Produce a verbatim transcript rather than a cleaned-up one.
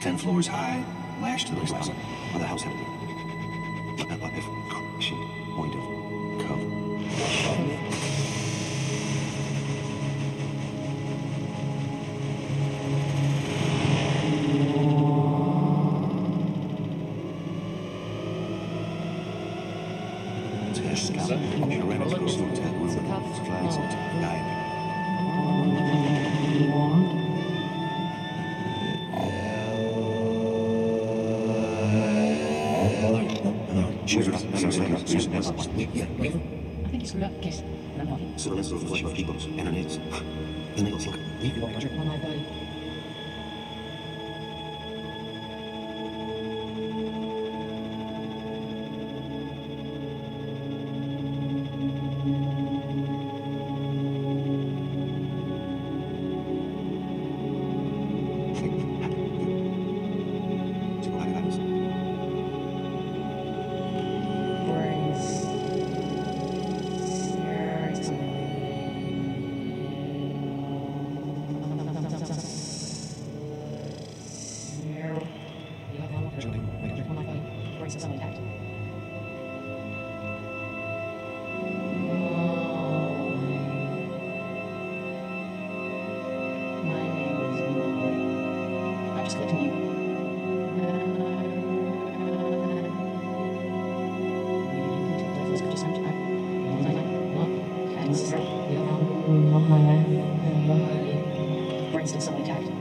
Ten floors high, lashed to the house of the house. Point of cover. Something tagged.